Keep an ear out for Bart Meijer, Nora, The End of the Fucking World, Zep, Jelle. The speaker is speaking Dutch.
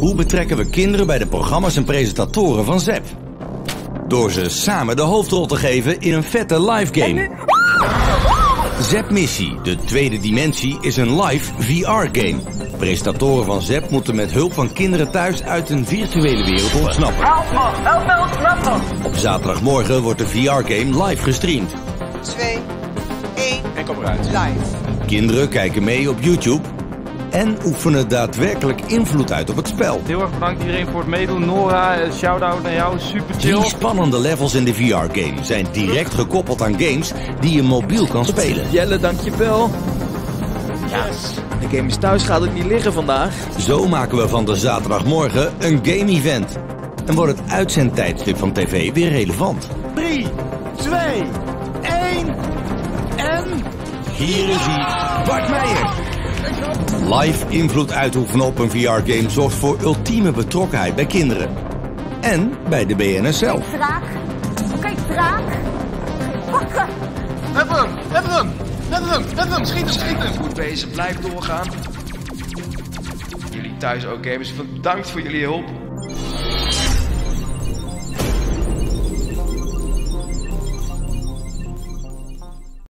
Hoe betrekken we kinderen bij de programma's en presentatoren van Zep? Door ze samen de hoofdrol te geven in een vette live game. Zep Missie, de tweede dimensie, is een live VR-game. Presentatoren van Zep moeten met hulp van kinderen thuis uit een virtuele wereld ontsnappen. Help me. Op zaterdagmorgen wordt de VR-game live gestreamd. 2, 1 en kom eruit. Live. Kinderen kijken mee op YouTube en oefenen daadwerkelijk invloed uit op het spel. Heel erg bedankt iedereen voor het meedoen. Nora, shout-out naar jou, super chill. Die spannende levels in de VR-game zijn direct gekoppeld aan games die je mobiel kan spelen. Jelle, dankjewel. Ja, de game is thuis, gaat het niet liggen vandaag. Zo maken we van de zaterdagmorgen een game-event. En wordt het uitzendtijdstip van tv weer relevant. 3, 2, 1 en... Hier is hij, Bart Meijer. Live invloed uitoefenen op een VR-game zorgt voor ultieme betrokkenheid bij kinderen. En bij de BN'ers zelf. Kijk, draak. Kijk, draak. Pakken. Heb hem. Schiet hem. Goed bezig, blijf doorgaan. Jullie thuis ook, gamers. Bedankt voor jullie hulp.